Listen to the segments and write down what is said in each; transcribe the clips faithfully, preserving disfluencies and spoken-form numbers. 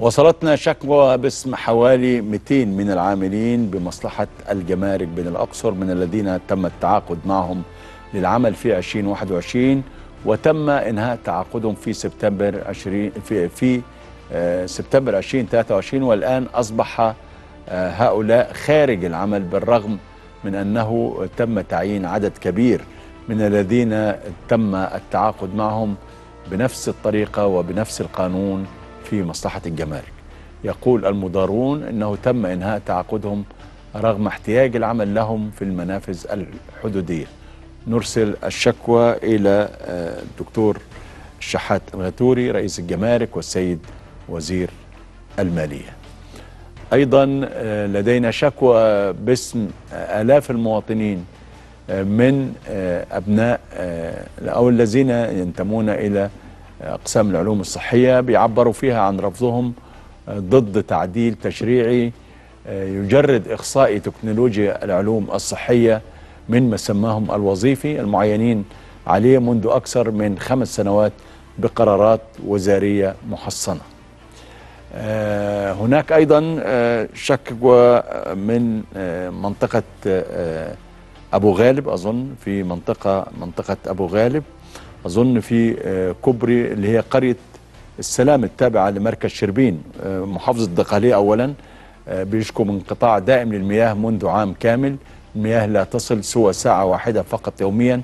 وصلتنا شكوى باسم حوالي مئتين من العاملين بمصلحة الجمارك بين الأقصر من الذين تم التعاقد معهم للعمل في ألفين وواحد وعشرين وتم إنهاء تعاقدهم في سبتمبر عشرين في, في آه سبتمبر ألفين وثلاثة وعشرين، والآن أصبح آه هؤلاء خارج العمل بالرغم من أنه تم تعيين عدد كبير من الذين تم التعاقد معهم بنفس الطريقة وبنفس القانون في مصلحة الجمارك. يقول المضارون أنه تم إنهاء تعاقدهم رغم احتياج العمل لهم في المنافذ الحدودية. نرسل الشكوى إلى الدكتور شحات غتوري رئيس الجمارك والسيد وزير المالية. أيضا لدينا شكوى باسم آلاف المواطنين من أبناء أو الذين ينتمون إلى أقسام العلوم الصحية بيعبروا فيها عن رفضهم ضد تعديل تشريعي يجرد إخصائي تكنولوجيا العلوم الصحية من ما سماهم الوظيفي المعينين عليه منذ أكثر من خمس سنوات بقرارات وزارية محصنة. هناك أيضا شكوى من منطقة أبو غالب، أظن في منطقة منطقة أبو غالب، أظن في كوبري اللي هي قرية السلام التابعة لمركز شربين محافظة الدقهلية. أولا بيشكو من انقطاع دائم للمياه منذ عام كامل، المياه لا تصل سوى ساعة واحدة فقط يوميا،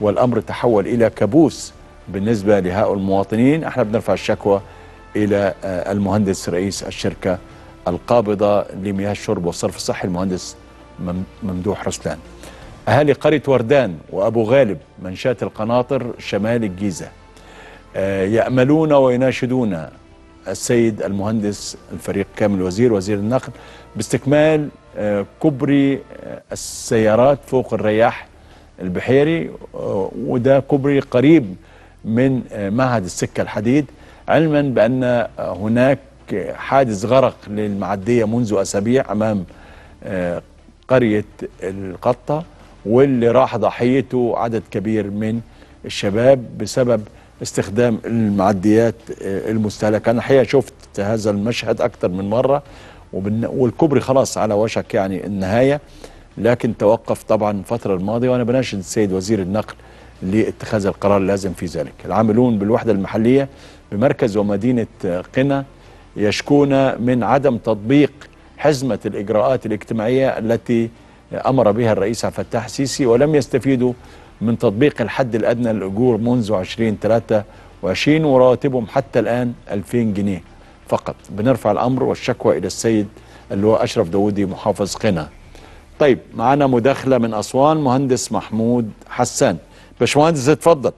والأمر تحول إلى كابوس بالنسبة لهؤلاء المواطنين. احنا بنرفع الشكوى إلى المهندس رئيس الشركة القابضة لمياه الشرب والصرف الصحي المهندس ممدوح رسلان. أهالي قرية وردان وأبو غالب منشاة القناطر شمال الجيزة يأملون ويناشدون السيد المهندس الفريق كامل وزير وزير النقل باستكمال كوبري السيارات فوق الرياح البحيري، وده كوبري قريب من معهد السكة الحديد، علما بأن هناك حادث غرق للمعدية منذ أسابيع أمام قرية القطة، واللي راح ضحيته عدد كبير من الشباب بسبب استخدام المعديات المستهلكة. أنا الحقيقة شفت هذا المشهد أكتر من مرة، والكوبري خلاص على وشك يعني النهاية، لكن توقف طبعا الفترة الماضية، وأنا بناشد السيد وزير النقل لاتخاذ القرار اللازم في ذلك. العاملون بالوحدة المحلية بمركز ومدينة قنا يشكون من عدم تطبيق حزمة الإجراءات الاجتماعية التي أمر بها الرئيس عبد الفتاح السيسي، ولم يستفيدوا من تطبيق الحد الأدنى للأجور منذ ألفين وثلاثة وعشرين، ورواتبهم حتى الآن ألفين جنيه فقط. بنرفع الأمر والشكوى إلى السيد اللي هو أشرف داوودي محافظ قنا. طيب معنا مداخلة من أسوان مهندس محمود حسان. باشمهندس اتفضل.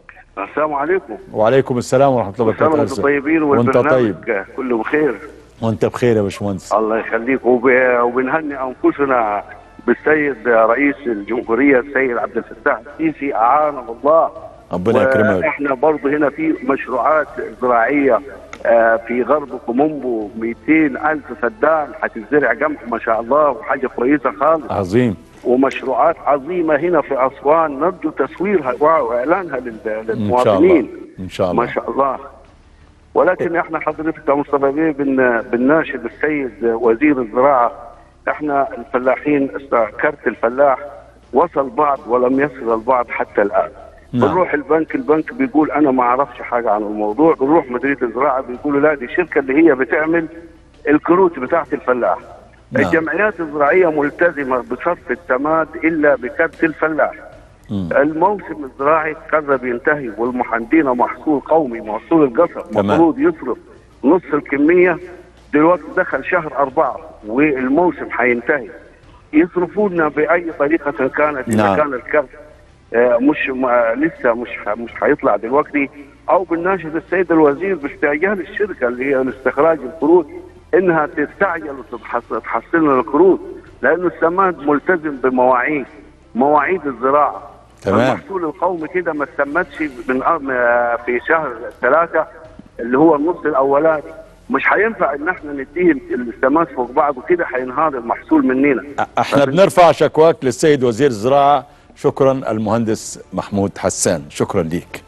السلام عليكم. وعليكم السلام ورحمة الله وبركاته. وانتم طيبين والبرنامج طيب. كله بخير. وانت بخير يا باشمهندس. الله يخليك، وبنهني أنفسنا بالسيد رئيس الجمهورية السيد عبد الفتاح السيسي أعانه الله. ربنا يكرمك. احنا برضه هنا في مشروعات زراعية في غرب كومومبو مئتين ألف فدان هتتزرع جنبه ما شاء الله، وحاجة كويسة خالص. عظيم. ومشروعات عظيمة هنا في أسوان نرجو تصويرها وإعلانها للمواطنين. إن شاء الله. ما شاء الله. ولكن احنا حضرتك يا مصطفى بيه بنناشد السيد وزير الزراعة، احنا الفلاحين كارت الفلاح وصل بعض ولم يصل البعض حتى الان. نعم. بنروح البنك، البنك بيقول انا ما اعرفش حاجه عن الموضوع، بنروح مديريه الزراعه بيقولوا لا دي الشركه اللي هي بتعمل الكروت بتاعه الفلاح. نعم. الجمعيات الزراعيه ملتزمه بشرط التماد الا بكارت الفلاح. مم. الموسم الزراعي قرب ينتهي والمحندين محصول قومي محصول القصب المفروض يصرف نص الكميه، دلوقتي دخل شهر أربعة والموسم هينتهي، يصرفوا لنا بأي طريقة كانت. نعم. إذا كان الكرت مش لسه مش مش هيطلع دلوقتي، أو بنناشد السيد الوزير باستعجال الشركة اللي هي لاستخراج الكروت إنها تستعجل وتحصل لنا الكروت، لأن السماد ملتزم بمواعيد مواعيد الزراعة. تمام. المحصول القومي كده ما استمدش من في شهر ثلاثة اللي هو النص الأولاني، مش هينفع ان احنا نديه الاستماس فوق بعض وكده هينهار المحصول مننا. احنا بنرفع شكواك للسيد وزير الزراعه. شكرا المهندس محمود حسان، شكرا ليك.